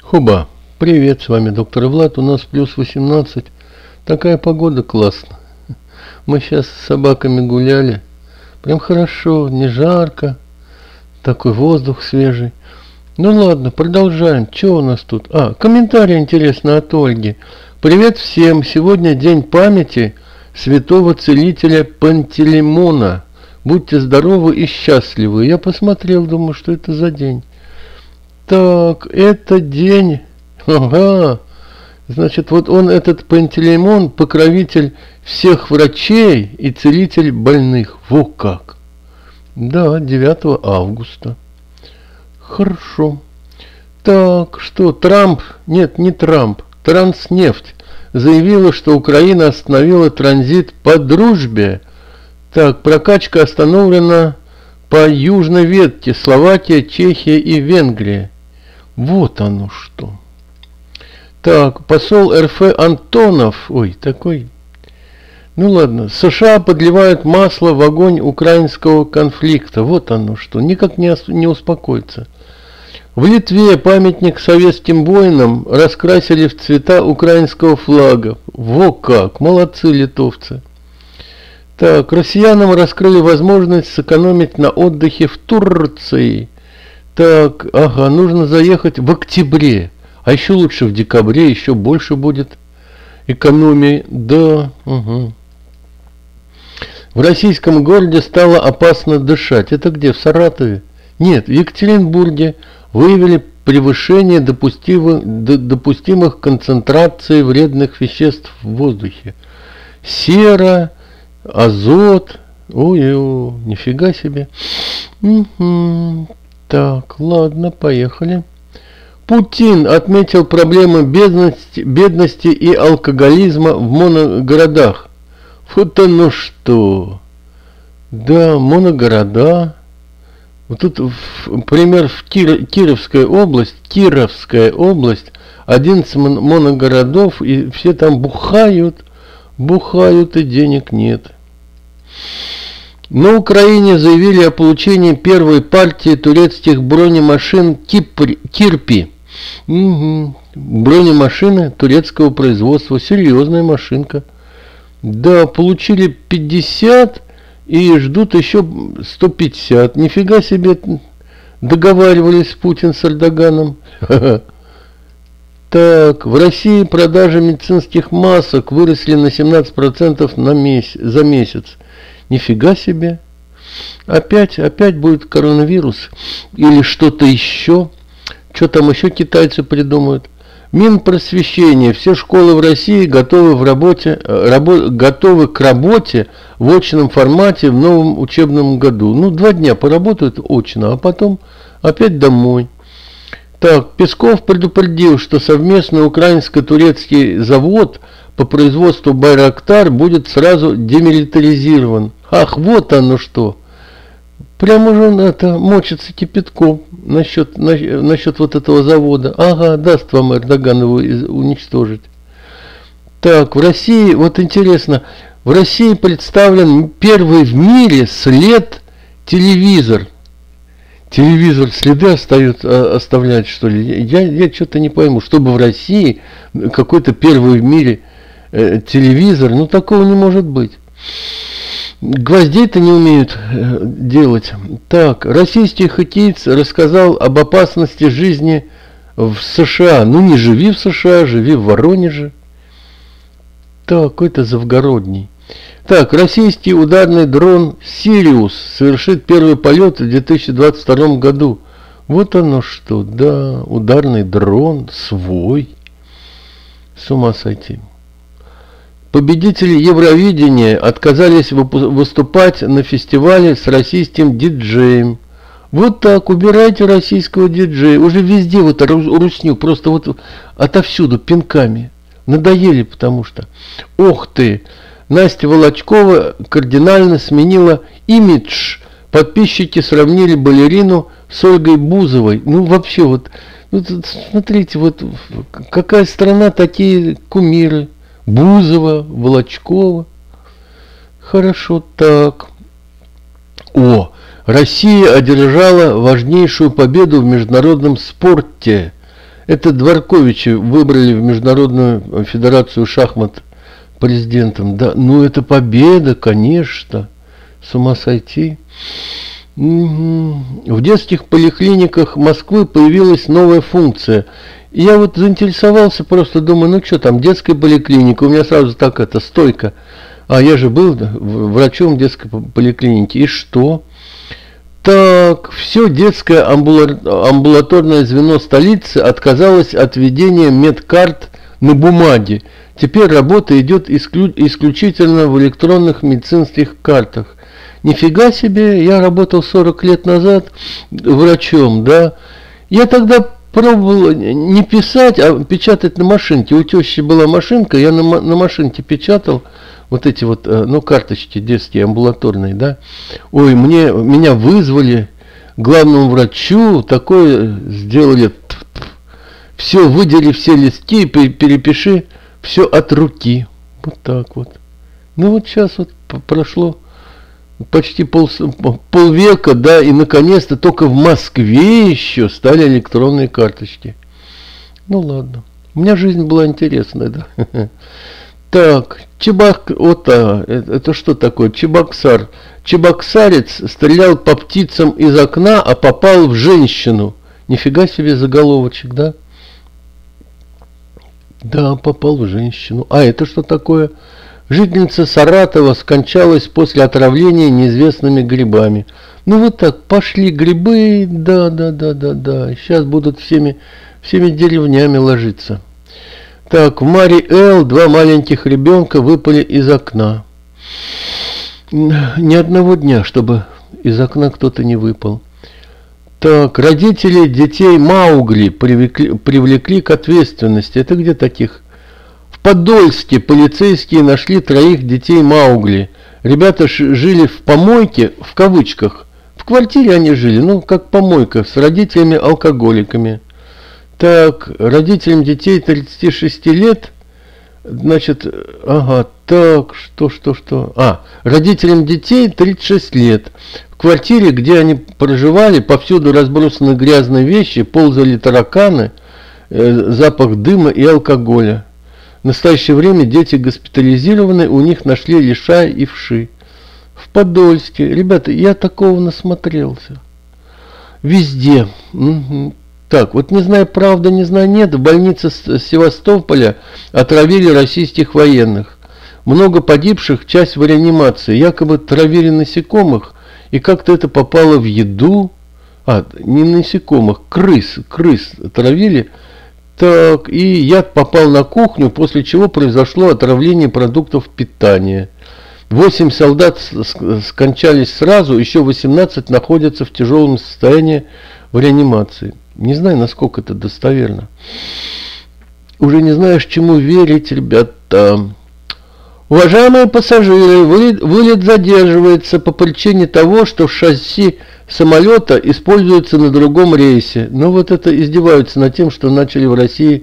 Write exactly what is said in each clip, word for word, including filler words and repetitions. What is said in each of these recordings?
Хоба, привет, с вами доктор Влад, у нас плюс восемнадцать, такая погода классно. Мы сейчас с собаками гуляли, прям хорошо, не жарко, такой воздух свежий. Ну ладно, продолжаем, что у нас тут? А, комментарий интересно от Ольги. Привет всем, сегодня день памяти святого целителя Пантелеймона. Будьте здоровы и счастливы. Я посмотрел, думаю, что это за день. Так, это день, ага, значит, вот он, этот Пантелеймон, покровитель всех врачей и целитель больных. Во как! Да, девятого августа. Хорошо. Так, что, Трамп, нет, не Трамп, Транснефть заявила, что Украина остановила транзит по дружбе. Так, прокачка остановлена по южной ветке, Словакия, Чехия и Венгрия. Вот оно что. Так, посол РФ Антонов, ой, такой, ну ладно, США подливают масло в огонь украинского конфликта. Вот оно что, никак не, не успокоится. В Литве памятник советским воинам раскрасили в цвета украинского флага. Во как, молодцы литовцы. Так, россиянам раскрыли возможность сэкономить на отдыхе в Турции. Так, ага, нужно заехать в октябре. А еще лучше в декабре, еще больше будет экономии. Да, угу. В российском городе стало опасно дышать. Это где, в Саратове? Нет, в Екатеринбурге выявили превышение допустимых, допустимых концентраций вредных веществ в воздухе. Сера, азот. Ой-ой, нифига себе. Угу. Так, ладно, поехали. Путин отметил проблемы бедности, бедности и алкоголизма в моногородах. Вот оно что. Да, моногорода. Вот тут в, пример в Кир, Кировской области. Кировская область. одиннадцать моногородов, и все там бухают, бухают, и денег нет. На Украине заявили о получении первой партии турецких бронемашин Кирпи. Угу. Бронемашины турецкого производства. Серьезная машинка. Да, получили пятьдесят и ждут еще сто пятьдесят. Нифига себе, договаривались Путин с Эрдоганом. Так, в России продажи медицинских масок выросли на семнадцать процентов на месяц, за месяц. Нифига себе. Опять, опять будет коронавирус. Или что-то еще. Что там еще китайцы придумают. Минпросвещение. Все школы в России готовы, в работе, рабо, готовы к работе в очном формате в новом учебном году. Ну, два дня поработают очно, а потом опять домой. Так, Песков предупредил, что совместный украинско-турецкий завод по производству Байрактар будет сразу демилитаризирован. Ах, вот оно что. Прямо же он это мочится кипятком насчет, насчет вот этого завода. Ага, даст вам Эрдоган его уничтожить. Так, в России, вот интересно, в России представлен первый в мире след телевизор. Телевизор следы остают, оставляет, что ли? Я, я что-то не пойму, чтобы в России какой-то первый в мире э, телевизор, ну такого не может быть. Гвоздей-то не умеют э, делать. Так, российский хоккеист рассказал об опасности жизни в США. Ну не живи в США, живи в Воронеже. Так, какой-то завгородний. Так, российский ударный дрон «Сириус» совершит первый полет в две тысячи двадцать втором году. Вот оно что, да, ударный дрон свой. С ума сойти. Победители Евровидения отказались выступать на фестивале с российским диджеем. Вот так, убирайте российского диджея. Уже везде вот русню, просто вот отовсюду пинками. Надоели, потому что. Ох ты! Настя Волочкова кардинально сменила имидж. Подписчики сравнили балерину с Ольгой Бузовой. Ну, вообще, вот, ну, смотрите, вот какая страна, такие кумиры. Бузова, Волочкова. Хорошо, так. О, Россия одержала важнейшую победу в международном спорте. Это Дворковича выбрали в Международную федерацию шахмат президентом. Да, ну это победа, конечно. С ума сойти. Угу. В детских поликлиниках Москвы появилась новая функция. И я вот заинтересовался, просто думаю, ну что там, детская поликлиника. У меня сразу так это, стойка. А я же был врачом детской поликлиники. И что? Так, все детское амбулаторное звено столицы отказалось от ведения медкарт на бумаге. Теперь работа идет исключительно в электронных медицинских картах. Нифига себе, я работал сорок лет назад врачом, да. Я тогда пробовал не писать, а печатать на машинке. У тещи была машинка, я на, на машинке печатал. Вот эти вот, ну, карточки детские, амбулаторные, да. Ой, мне, меня вызвали главному врачу, такое сделали. Все, выдели все листки, перепиши все от руки. Вот так вот. Ну, вот сейчас вот прошло почти пол, полвека, да, и наконец-то только в Москве еще стали электронные карточки. Ну, ладно. У меня жизнь была интересная, да. Так, Чебак, вот, а, это что такое? Чебоксар. Чебоксарец стрелял по птицам из окна, а попал в женщину. Нифига себе заголовочек, да? Да, попал в женщину. А это что такое? Жительница Саратова скончалась после отравления неизвестными грибами. Ну вот так, пошли грибы, да, да, да, да, да. Сейчас будут всеми, всеми деревнями ложиться. Так, в Мари Эл два маленьких ребенка выпали из окна. Ни одного дня, чтобы из окна кто-то не выпал. Так, родители детей Маугли привлекли, привлекли к ответственности. Это где таких? В Подольске полицейские нашли троих детей Маугли. Ребята жили в помойке, в кавычках. В квартире они жили, ну, как помойка, с родителями-алкоголиками. Так, родителям детей тридцати шести лет, значит, ага, так, что, что, что, а, родителям детей тридцати шести лет. В квартире, где они проживали, повсюду разбросаны грязные вещи, ползали тараканы, э, запах дыма и алкоголя. В настоящее время дети госпитализированы, у них нашли лишая и вши. В Подольске, ребята, я такого насмотрелся. Везде. Угу. Так, вот не знаю правда, не знаю нет, в больнице Севастополя отравили российских военных. Много погибших, часть в реанимации. Якобы травили насекомых, и как-то это попало в еду. А, не насекомых, крыс, крыс травили. Так, и яд попал на кухню, после чего произошло отравление продуктов питания. Восемь солдат скончались сразу, еще восемнадцать находятся в тяжелом состоянии в реанимации. Не знаю, насколько это достоверно. Уже не знаешь, чему верить, ребята. Уважаемые пассажиры, вылет, вылет задерживается по причине того, что шасси самолета используется на другом рейсе. Ну вот это издеваются над тем, что начали в России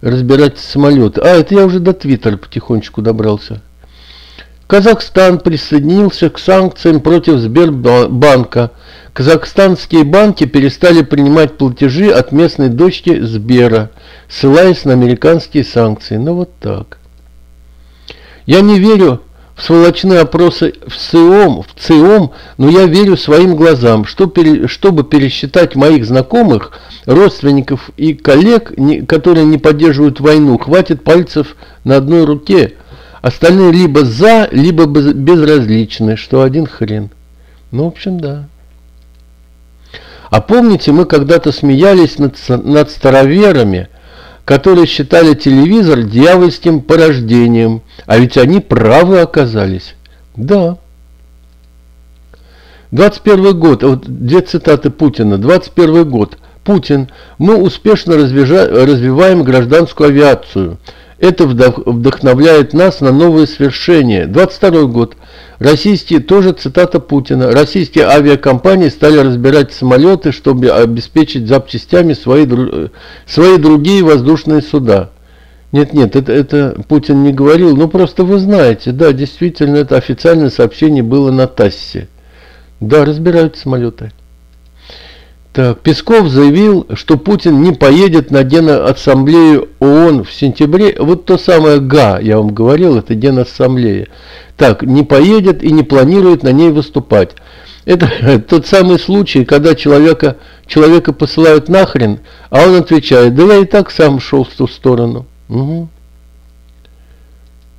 разбирать самолеты. А, это я уже до Твиттера потихонечку добрался. Казахстан присоединился к санкциям против Сбербанка. Казахстанские банки перестали принимать платежи от местной дочки Сбера, ссылаясь на американские санкции. Ну вот так. Я не верю в сволочные опросы в ЦИОМ, в ЦИОМ, но я верю своим глазам, что пере, чтобы пересчитать моих знакомых, родственников и коллег, не, которые не поддерживают войну, хватит пальцев на одной руке. Остальные либо за, либо безразличны, что один хрен. Ну, в общем, да. А помните, мы когда-то смеялись над, над староверами, которые считали телевизор дьявольским порождением, а ведь они правы оказались. Да. двадцать первый год, вот две цитаты Путина, двадцать первый год. Путин, мы успешно развиваем гражданскую авиацию. Это вдохновляет нас на новые свершения. двадцать второй год. Российские, тоже цитата Путина, российские авиакомпании стали разбирать самолеты, чтобы обеспечить запчастями свои, свои другие воздушные суда. Нет-нет, это, это Путин не говорил, но просто вы знаете, да, действительно, это официальное сообщение было на ТАССе. Да, разбирают самолеты. Так, Песков заявил, что Путин не поедет на Денассамблею ООН в сентябре. Вот то самое ГА, я вам говорил, это Денассамблея. Так, не поедет и не планирует на ней выступать. Это тот самый случай, когда человека, человека посылают нахрен, а он отвечает: да я и так сам шел в ту сторону. Угу.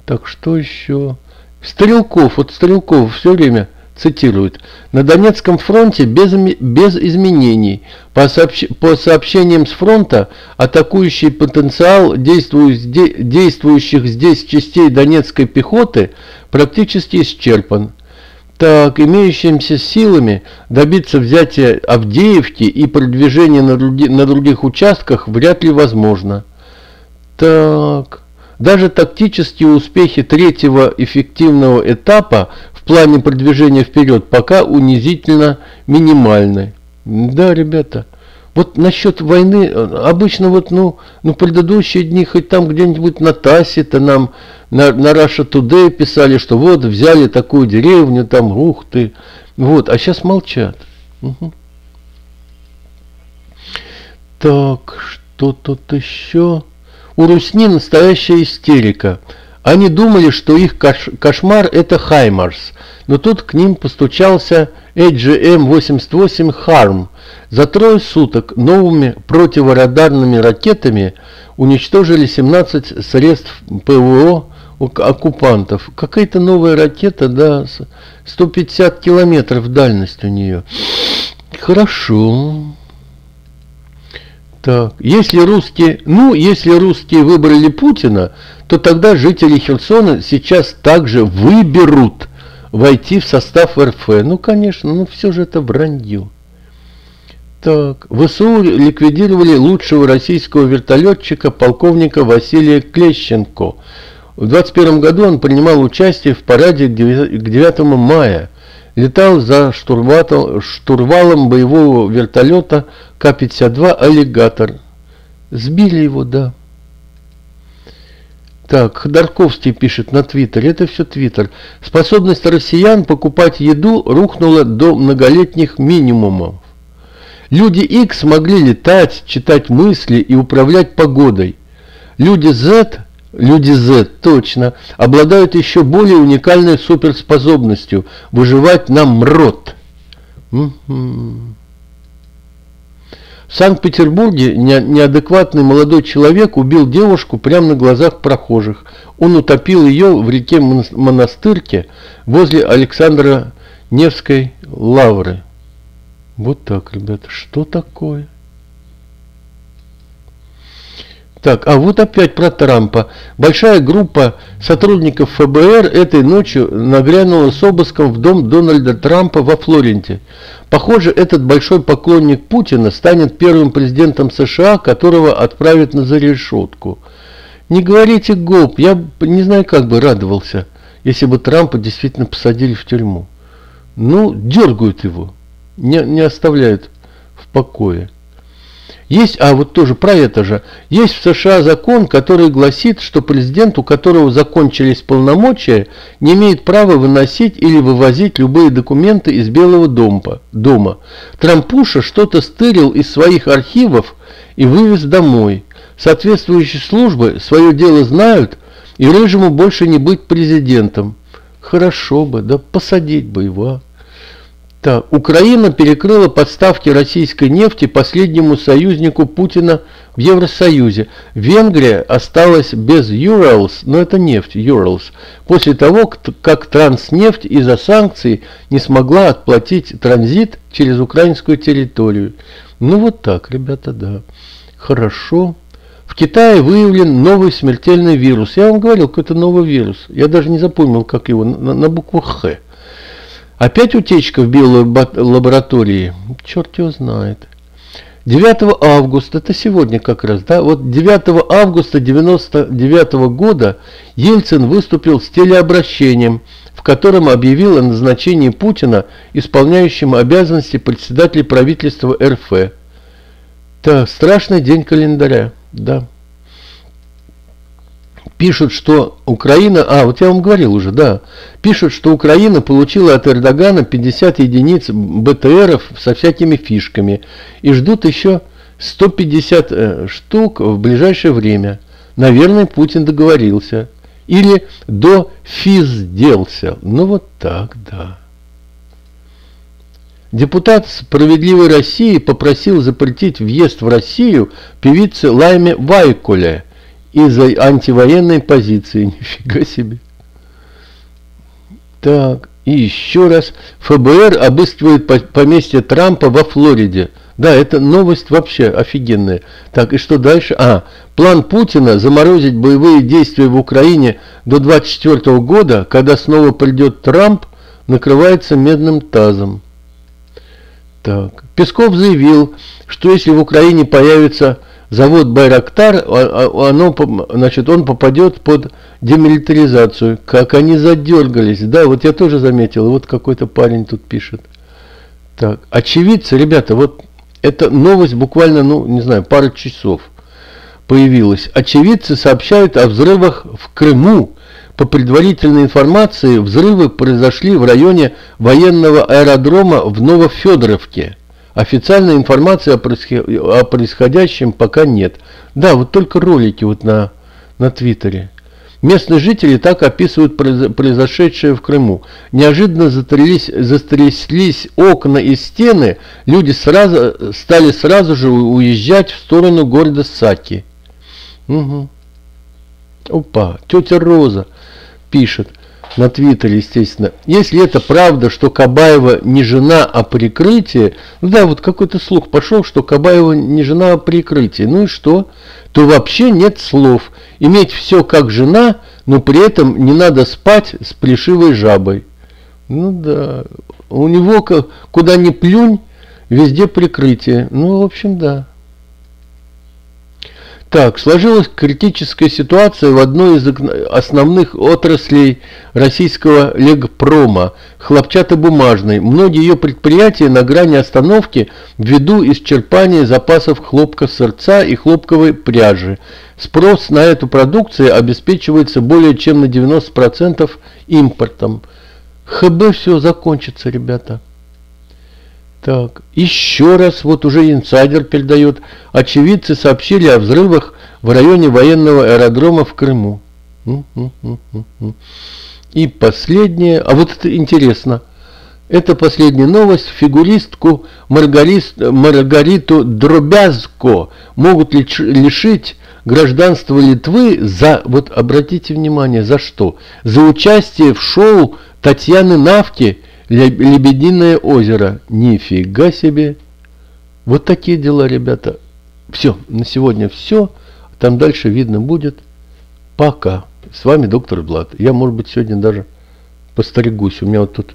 Так, что еще? Стрелков, вот Стрелков все время цитирует. На Донецком фронте без, без изменений. По, сообщ, по сообщениям с фронта, атакующий потенциал действующих здесь частей донецкой пехоты практически исчерпан. Так, имеющимися силами добиться взятия Авдеевки и продвижения на, други, на других участках вряд ли возможно. Так, даже тактические успехи третьего эффективного этапа в плане продвижения вперед пока унизительно минимальны. Да, ребята, вот насчет войны, обычно вот, ну, ну предыдущие дни, хоть там где-нибудь на ТАССе-то нам, на, на Russia Today писали, что вот, взяли такую деревню, там, ух ты, вот, а сейчас молчат. Угу. Так, что тут еще? У Русни настоящая истерика. Они думали, что их кош- кошмар это Хаймарс, но тут к ним постучался эй джи эм восемьдесят восемь харм. За трое суток новыми противорадарными ракетами уничтожили семнадцать средств ПВО оккупантов. Какая-то новая ракета, да, сто пятьдесят километров дальность у нее. Хорошо. Так, если русские, ну, если русские выбрали Путина, то тогда жители Херсона сейчас также выберут войти в состав эр эф. Ну, конечно, но все же это вранье. Так, вэ эс у ликвидировали лучшего российского вертолетчика, полковника Василия Клещенко. В двадцать первом году он принимал участие в параде к девятому мая. Летал за штурватом, штурвалом боевого вертолета ка пятьдесят два «Аллигатор». Сбили его, да. Так, Ходорковский пишет на Твиттере, это все Твиттер. Способность россиян покупать еду рухнула до многолетних минимумов. Люди X могли летать, читать мысли и управлять погодой. Люди Z... Люди Z, точно, обладают еще более уникальной суперспособностью выживать на мрот. В Санкт-Петербурге неадекватный молодой человек убил девушку прямо на глазах прохожих. Он утопил ее в реке Монастырке возле Александра Невской Лавры. Вот так, ребята, что такое? Так, а вот опять про Трампа. Большая группа сотрудников эф бэ эр этой ночью нагрянула с обыском в дом Дональда Трампа во Флориде. Похоже, этот большой поклонник Путина станет первым президентом США, которого отправят на зарешетку. Не говорите гоп, я не знаю, как бы радовался, если бы Трампа действительно посадили в тюрьму. Ну, дергают его, не, не оставляют в покое. Есть, а вот тоже про это же, есть в США закон, который гласит, что президент, у которого закончились полномочия, не имеет права выносить или вывозить любые документы из Белого дома. Трампуша что-то стырил из своих архивов и вывез домой. Соответствующие службы свое дело знают, и рыжему больше не быть президентом. Хорошо бы, да посадить бы его. Так, Украина перекрыла подставки российской нефти последнему союзнику Путина в Евросоюзе. Венгрия осталась без Уралс, но это нефть, Уралс, после того, как Транснефть из-за санкций не смогла отплатить транзит через украинскую территорию. Ну вот так, ребята, да. Хорошо. В Китае выявлен новый смертельный вирус. Я вам говорил, какой-то новый вирус. Я даже не запомнил, как его, на, на букву Х. Опять утечка в биолаборатории? Черт его знает. девятого августа, это сегодня как раз, да? Вот девятого августа девяносто девятого года Ельцин выступил с телеобращением, в котором объявил о назначении Путина исполняющим обязанности председателя правительства эр эф. Так, страшный день календаря, да. пишут, что Украина... А, вот я вам говорил уже, да. Пишут, что Украина получила от Эрдогана пятьдесят единиц БТРов со всякими фишками. И ждут еще сто пятьдесят штук в ближайшее время. Наверное, Путин договорился. Или дофизделся. Ну вот так, да. Депутат «Справедливой России» попросил запретить въезд в Россию певице Лайме Вайкуле из-за антивоенной позиции. Нифига себе. Так, и еще раз. ФБР обыскивает поместье Трампа во Флориде. Да, это новость вообще офигенная. Так, и что дальше? А, план Путина заморозить боевые действия в Украине до двадцать четвёртого года, когда снова придет Трамп, накрывается медным тазом. Так, Песков заявил, что если в Украине появится завод «Байрактар», оно, значит, он попадет под демилитаризацию. Как они задергались. Да, вот я тоже заметил. Вот какой-то парень тут пишет. Так, очевидцы, ребята, вот эта новость буквально, ну, не знаю, пару часов появилась. Очевидцы сообщают о взрывах в Крыму. По предварительной информации, взрывы произошли в районе военного аэродрома в Новофедоровке. Официальной информации о происходящем пока нет. Да, вот только ролики вот на, на Твиттере. Местные жители так описывают произошедшее в Крыму. Неожиданно затряслись окна и стены, люди сразу, стали сразу же уезжать в сторону города Саки. Угу. Опа, тетя Роза пишет на Твиттере, естественно. Если это правда, что Кабаева не жена, а прикрытие, ну да, вот какой-то слух пошел, что Кабаева не жена, а прикрытие, ну и что? То вообще нет слов. Иметь все как жена, но при этом не надо спать с плешивой жабой. Ну да, у него куда ни плюнь, везде прикрытие. Ну, в общем, да. Так, сложилась критическая ситуация в одной из основных отраслей российского легпрома – хлопчатобумажной. Многие ее предприятия на грани остановки ввиду исчерпания запасов хлопка сырца и хлопковой пряжи. Спрос на эту продукцию обеспечивается более чем на девяносто процентов импортом. ХБ все закончится, ребята. Так, еще раз, вот уже инсайдер передает. Очевидцы сообщили о взрывах в районе военного аэродрома в Крыму. И последнее, а вот это интересно. Это последняя новость. Фигуристку Маргарит, Маргариту Дробязко могут лишить гражданства Литвы за, вот обратите внимание, за что? За участие в шоу Татьяны Навки «Лебединое озеро». Нифига себе. Вот такие дела, ребята. Все, на сегодня все. Там дальше видно будет. Пока. С вами доктор Блад. Я, может быть, сегодня даже постригусь. У меня вот тут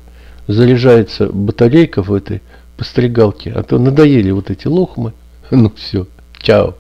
заряжается батарейка в этой постригалке. А то надоели вот эти лохмы. Ну все. Чао.